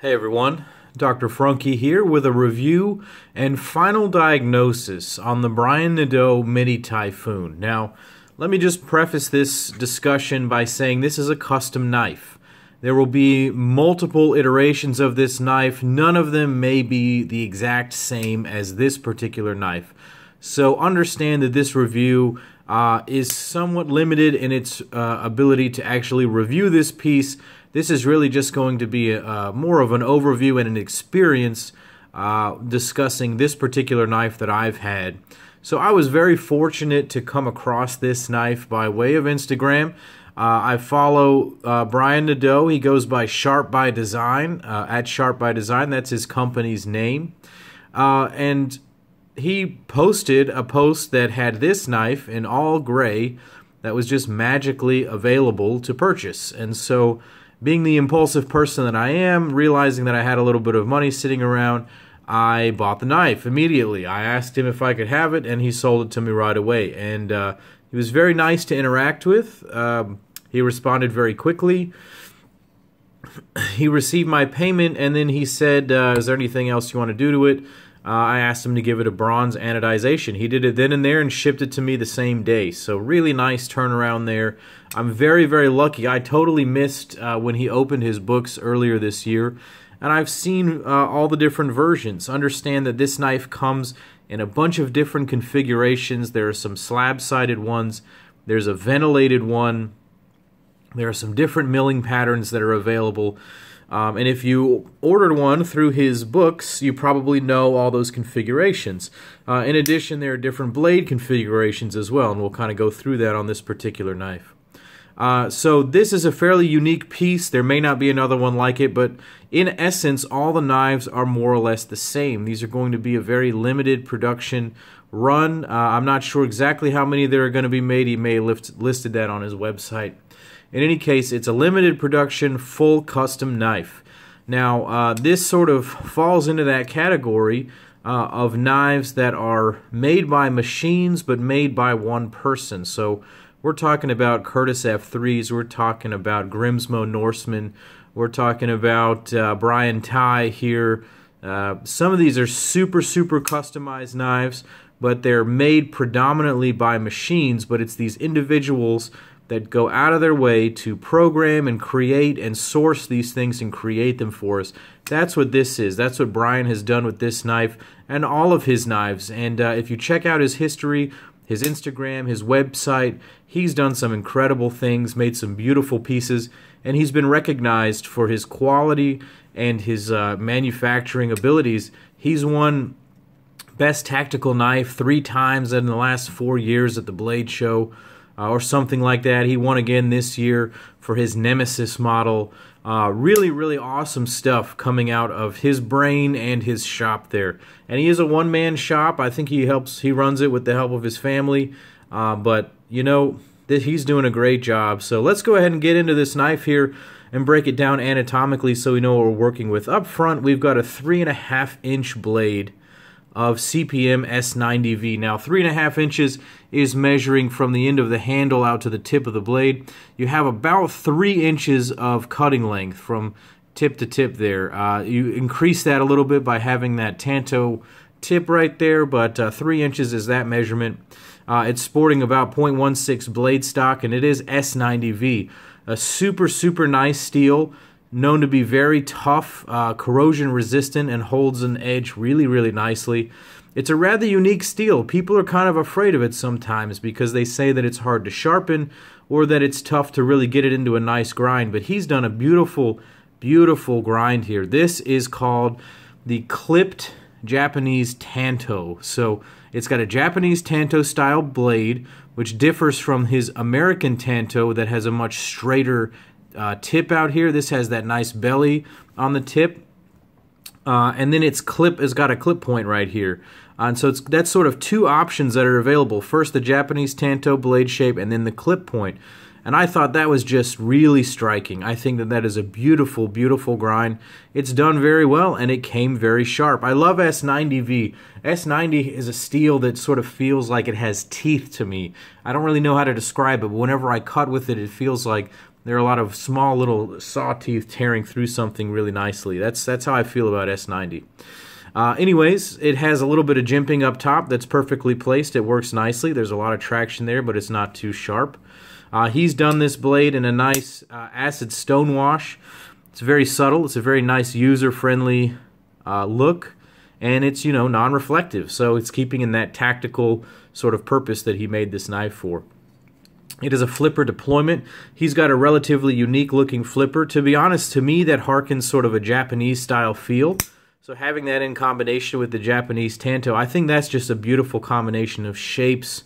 Hey everyone, Dr. Frunkey here with a review and final diagnosis on the Brian Nadeau Mini Typhoon. Now, let me just preface this discussion by saying this is a custom knife. There will be multiple iterations of this knife. None of them may be the exact same as this particular knife. So understand that this review is somewhat limited in its ability to actually review this piece. This is really just going to be more of an overview and an experience discussing this particular knife that I've had. So I was very fortunate to come across this knife by way of Instagram. I follow Brian Nadeau. He goes by Sharp by Design, at Sharp by Design. That's his company's name. And he posted a post that had this knife in all gray that was just magically available to purchase. And so, being the impulsive person that I am, realizing that I had a little bit of money sitting around, I bought the knife immediately. I asked him if I could have it, and he sold it to me right away. And he was very nice to interact with. He responded very quickly. He received my payment, and then he said, is there anything else you want to do to it? I asked him to give it a bronze anodization. He did it then and there and shipped it to me the same day. So really nice turnaround there. I'm very, very lucky. I totally missed when he opened his books earlier this year. And I've seen all the different versions. Understand that this knife comes in a bunch of different configurations. There are some slab-sided ones. There's a ventilated one. There are some different milling patterns that are available. And if you ordered one through his books, you probably know all those configurations. In addition, there are different blade configurations as well, and we'll kind of go through that on this particular knife. So this is a fairly unique piece. There may not be another one like it, but in essence, all the knives are more or less the same. These are going to be a very limited production run. I'm not sure exactly how many there are going to be made. He may have listed that on his website. In any case, it's a limited production, full custom knife. Now, this sort of falls into that category of knives that are made by machines but made by one person. So we're talking about Curtiss F3s, we're talking about Grimsmo Norseman, we're talking about Brian Ty here. Some of these are super, super customized knives, but they're made predominantly by machines, but it's these individuals that go out of their way to program and create and source these things and create them for us. That's what this is. That's what Brian has done with this knife and all of his knives. And if you check out his history, his Instagram, his website, he's done some incredible things, made some beautiful pieces, and he's been recognized for his quality and his manufacturing abilities. He's won Best Tactical Knife 3 times in the last 4 years at the Blade Show. Or something like that. He won again this year for his Nemesis model. Really, really awesome stuff coming out of his brain and his shop there. And he is a one-man shop. I think he runs it with the help of his family. But, you know, he's doing a great job. So let's go ahead and get into this knife here and break it down anatomically so we know what we're working with. Up front, we've got a 3.5-inch blade of CPM S90V. Now, 3.5 inches is measuring from the end of the handle out to the tip of the blade. You have about 3 inches of cutting length from tip to tip there. You increase that a little bit by having that Tanto tip right there, but 3 inches is that measurement. It's sporting about 0.16 blade stock, and it is S90V. A super, super nice steel. Known to be very tough, corrosion resistant, and holds an edge really, really nicely. It's a rather unique steel. People are kind of afraid of it sometimes because they say that it's hard to sharpen or that it's tough to really get it into a nice grind. But he's done a beautiful, beautiful grind here. This is called the Clipped Japanese Tanto. So it's got a Japanese Tanto style blade, which differs from his American Tanto that has a much straighter tip out here. This has that nice belly on the tip, and then its clip has got a clip point right here, and so that's sort of 2 options that are available. First, the Japanese Tanto blade shape, and then the clip point. And I thought that was just really striking. I think that that is a beautiful, beautiful grind. It's done very well, and it came very sharp. I love S90V. S90 is a steel that sort of feels like it has teeth to me. I don't really know how to describe it, but whenever I cut with it, it feels like There are a lot of small little saw teeth tearing through something really nicely. That's how I feel about S90. Anyways, it has a little bit of jimping up top that's perfectly placed. It works nicely. There's a lot of traction there, but it's not too sharp. He's done this blade in a nice acid stone wash. It's very subtle. It's a very nice user-friendly look, and it's, you know, non-reflective. So it's keeping in that tactical sort of purpose that he made this knife for. It is a flipper deployment. He's got a relatively unique looking flipper. To be honest, to me, that harkens sort of a Japanese style feel. So having that in combination with the Japanese Tanto, I think that's just a beautiful combination of shapes,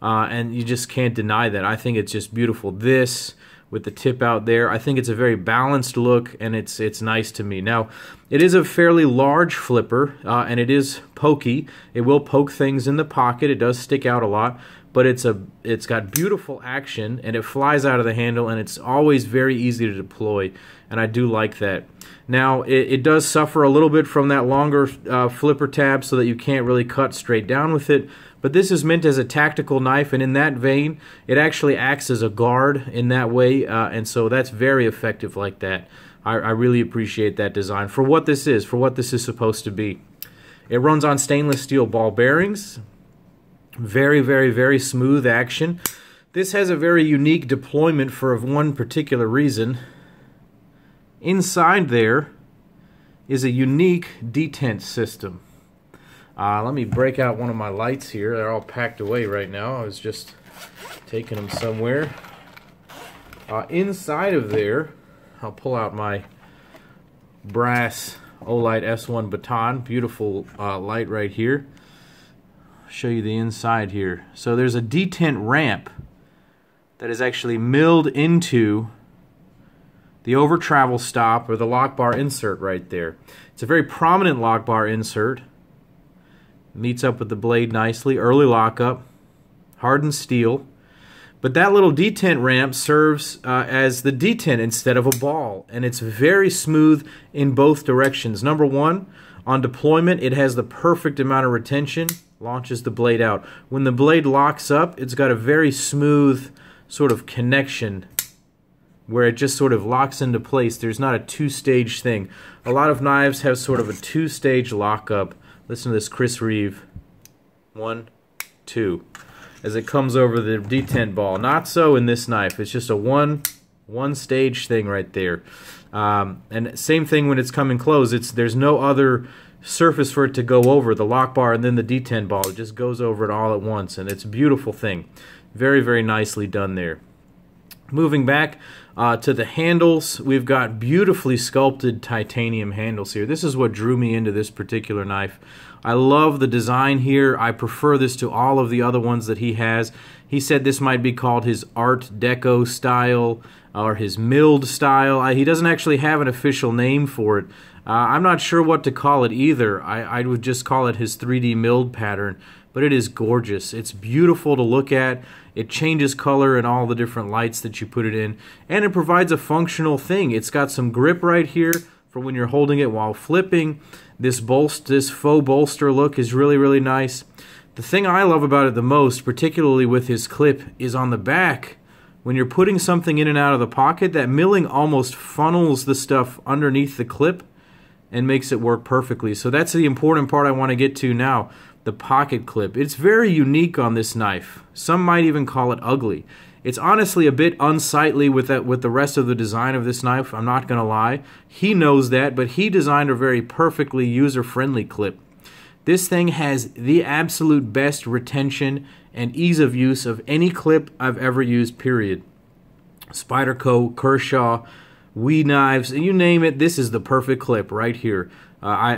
and you just can't deny that. I think it's just beautiful. This with the tip out there, I think it's a very balanced look, and it's nice to me. Now, it is a fairly large flipper, and it is pokey. It will poke things in the pocket. It does stick out a lot, but it's got beautiful action, and it flies out of the handle, and it's always very easy to deploy, and I do like that. Now, it does suffer a little bit from that longer flipper tab so that you can't really cut straight down with it, but this is meant as a tactical knife, and in that vein, it actually acts as a guard in that way, and so that's very effective like that. I really appreciate that design for what this is, supposed to be. It runs on stainless steel ball bearings. Very, very, very smooth action. This has a very unique deployment for one particular reason. Inside there is a unique detent system. Let me break out one of my lights here. They're all packed away right now. I was just taking them somewhere. Inside of there, I'll pull out my brass Olight s1 baton. Beautiful light right here. I'll show you the inside here. So there's a detent ramp that is actually milled into the over travel stop or the lock bar insert right there. It's a very prominent lock bar insert. Meets up with the blade nicely. Early lockup, hardened steel. But that little detent ramp serves as the detent instead of a ball, and it's very smooth in both directions. Number one, on deployment, it has the perfect amount of retention, launches the blade out. When the blade locks up, it's got a very smooth sort of connection where it just sort of locks into place. There's not a two-stage thing. A lot of knives have sort of a two-stage lockup. Listen to this Chris Reeve. One, two. As it comes over the detent ball. Not so in this knife. It's just a one-stage thing right there. And same thing when it's coming close. There's no other surface for it to go over, the lock bar and then the detent ball. It just goes over it all at once, and it's a beautiful thing. Very, very nicely done there. Moving back to the handles, we've got beautifully sculpted titanium handles here. This is what drew me into this particular knife. I love the design here. I prefer this to all of the other ones that he has. He said this might be called his Art Deco style or his milled style. He doesn't actually have an official name for it. I'm not sure what to call it either. I would just call it his 3D milled pattern. But it is gorgeous. It's beautiful to look at. It changes color in all the different lights that you put it in. And it provides a functional thing. It's got some grip right here for when you're holding it while flipping. This faux bolster look is really, really nice. The thing I love about it the most, particularly with his clip, is on the back. When you're putting something in and out of the pocket, that milling almost funnels the stuff underneath the clip and makes it work perfectly. So that's the important part I want to get to now. The pocket clip. It's very unique on this knife. Some might even call it ugly. It's honestly a bit unsightly with the rest of the design of this knife, I'm not going to lie. He knows that, but he designed a very perfectly user-friendly clip. This thing has the absolute best retention and ease of use of any clip I've ever used, period. Spyderco, Kershaw, We Knives, you name it, this is the perfect clip right here.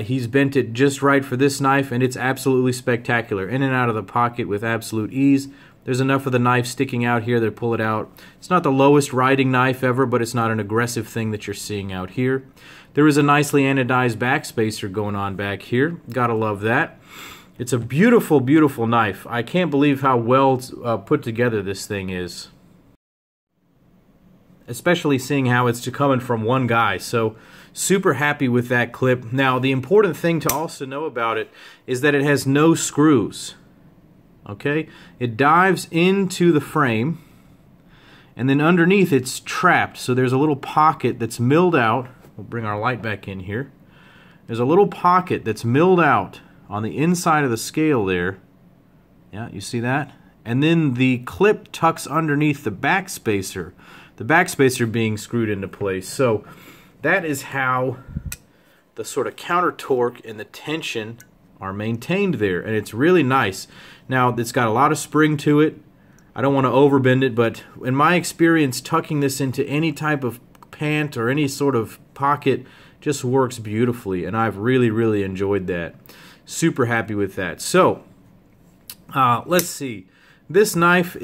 He's bent it just right for this knife, and it's absolutely spectacular. In and out of the pocket with absolute ease. There's enough of the knife sticking out here to pull it out. It's not the lowest riding knife ever, but it's not an aggressive thing that you're seeing out here. There is a nicely anodized back spacer going on back here. Gotta love that. It's a beautiful, beautiful knife. I can't believe how well put together this thing is. Especially seeing how it's coming from one guy. So super happy with that clip. Now, the important thing to also know about it is that it has no screws. Okay? It dives into the frame and then underneath it's trapped. So there's a little pocket that's milled out. We'll bring our light back in here. There's a little pocket that's milled out on the inside of the scale there. Yeah, you see that? And then the clip tucks underneath the back spacer. The back spacer being screwed into place. So that is how the sort of counter torque and the tension are maintained there, and it's really nice. Now, it's got a lot of spring to it. I don't want to overbend it, but in my experience, tucking this into any type of pant or any sort of pocket just works beautifully, and I've really, really enjoyed that. Super happy with that. So, let's see. This knife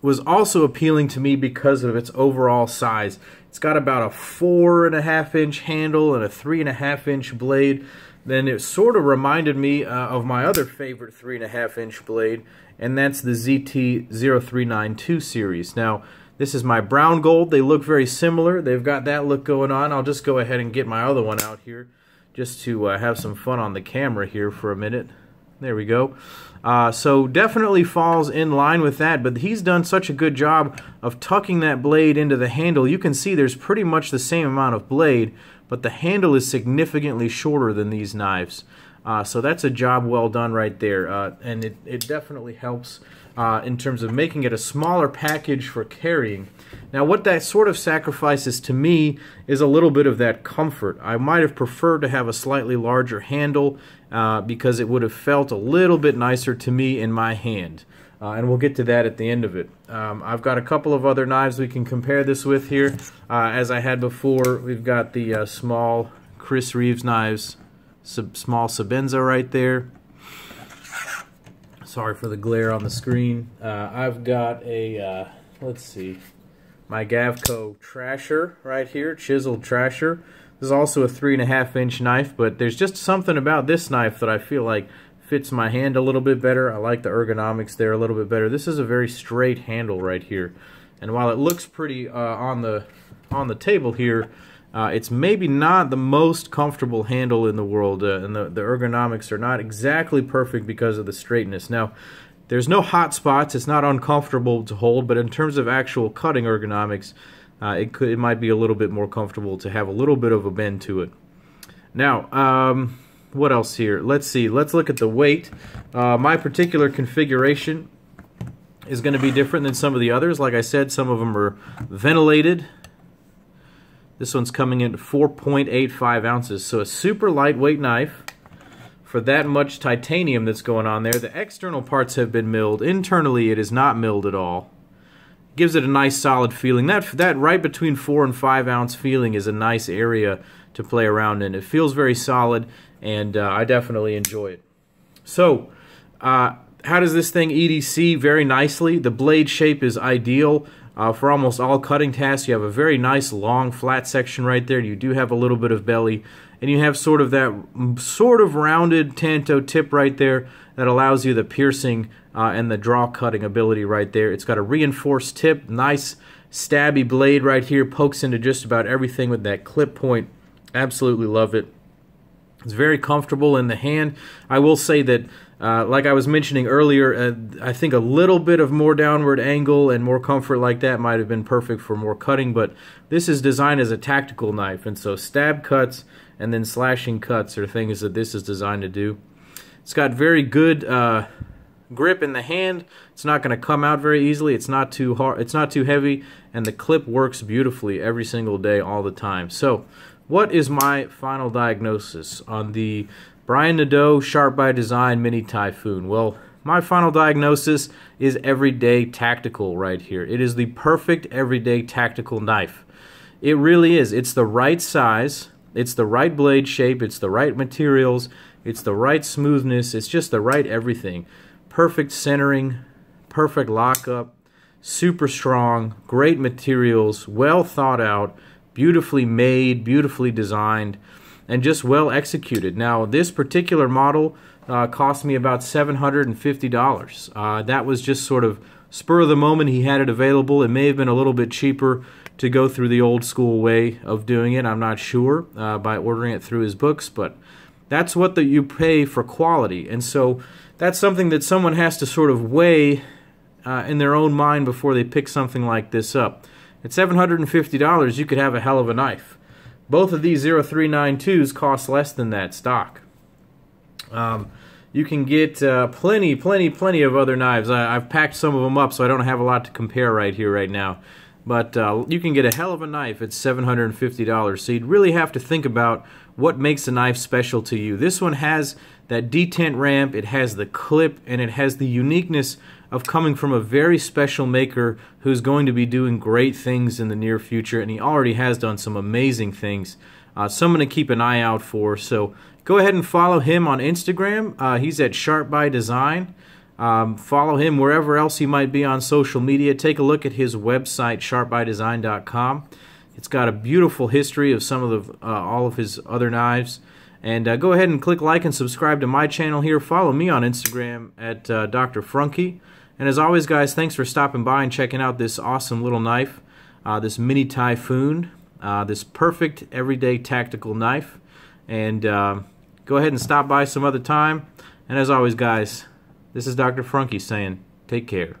was also appealing to me because of its overall size. It's got about a 4.5-inch handle and a 3.5-inch blade. Then it sort of reminded me of my other favorite 3.5-inch blade, and that's the ZT 0392 series. Now, this is my brown gold. They look very similar. They've got that look going on. I'll just go ahead and get my other one out here just to have some fun on the camera here for a minute. There we go. So definitely falls in line with that, but he's done such a good job of tucking that blade into the handle. You can see there's pretty much the same amount of blade, but the handle is significantly shorter than these knives. So that's a job well done right there, and it definitely helps in terms of making it a smaller package for carrying. Now, what that sort of sacrifices to me is a little bit of that comfort. I might have preferred to have a slightly larger handle because it would have felt a little bit nicer to me in my hand, and we'll get to that at the end of it. I've got a couple of other knives we can compare this with here. As I had before, we've got the small Chris Reeves knives. Small Sebenza right there. Sorry for the glare on the screen. I've got a, let's see, my Gavco Trasher right here, chiseled Trasher. This is also a 3.5-inch knife, but there's just something about this knife that I feel like fits my hand a little bit better. I like the ergonomics there a little bit better. This is a very straight handle right here, and while it looks pretty on the table here, it's maybe not the most comfortable handle in the world, and the ergonomics are not exactly perfect because of the straightness. Now, there's no hot spots. It's not uncomfortable to hold, but in terms of actual cutting ergonomics, it might be a little bit more comfortable to have a little bit of a bend to it. Now, what else here? Let's see. Let's look at the weight. My particular configuration is going to be different than some of the others. Like I said, some of them are ventilated. This one's coming in at 4.85 ounces, so a super lightweight knife for that much titanium that's going on there. The external parts have been milled. Internally, it is not milled at all. Gives it a nice solid feeling. That right between 4 and 5 ounce feeling is a nice area to play around in. It feels very solid, and I definitely enjoy it. So, how does this thing EDC? Very nicely. The blade shape is ideal. For almost all cutting tasks, you have a very nice long flat section right there. You do have a little bit of belly, and you have sort of that sort of rounded tanto tip right there that allows you the piercing and the draw cutting ability right there. It's got a reinforced tip, nice stabby blade right here, pokes into just about everything with that clip point. Absolutely love it. It's very comfortable in the hand. I will say that, like I was mentioning earlier, I think a little bit of more downward angle and more comfort like that might have been perfect for more cutting, but this is designed as a tactical knife, and so stab cuts and then slashing cuts are things that this is designed to do. It's got very good grip in the hand. It's not going to come out very easily. It's not too hard. It's not too heavy, and the clip works beautifully every single day, all the time. So, what is my final diagnosis on the Brian Nadeau Sharp by Design Mini Typhoon? Well, my final diagnosis is everyday tactical right here. It is the perfect everyday tactical knife. It really is. It's the right size. It's the right blade shape. It's the right materials. It's the right smoothness. It's just the right everything. Perfect centering. Perfect lockup. Super strong. Great materials. Well thought out. Beautifully made, beautifully designed, and just well executed. Now, this particular model cost me about $750. That was just sort of spur of the moment. He had it available. It may have been a little bit cheaper to go through the old school way of doing it. I'm not sure by ordering it through his books, but that's what you pay for quality. And so that's something that someone has to sort of weigh in their own mind before they pick something like this up. At $750, you could have a hell of a knife. Both of these 0392s cost less than that stock. You can get plenty of other knives. I've packed some of them up, so I don't have a lot to compare right now. But you can get a hell of a knife at $750, so you'd really have to think about what makes a knife special to you. This one has that detent ramp, it has the clip, and it has the uniqueness of coming from a very special maker who's going to be doing great things in the near future, and he already has done some amazing things. Someone to keep an eye out for, so go ahead and follow him on Instagram. He's at Sharp by Design. Follow him wherever else he might be on social media. Take a look at his website, sharpbydesign.com. It's got a beautiful history of some of the all of his other knives. And go ahead and click like and subscribe to my channel here. Follow me on Instagram at Dr. Frunkey. And as always, guys, thanks for stopping by and checking out this awesome little knife, this Mini Typhoon, this perfect everyday tactical knife. And go ahead and stop by some other time. And as always, guys, this is Dr. Frunkey saying, take care.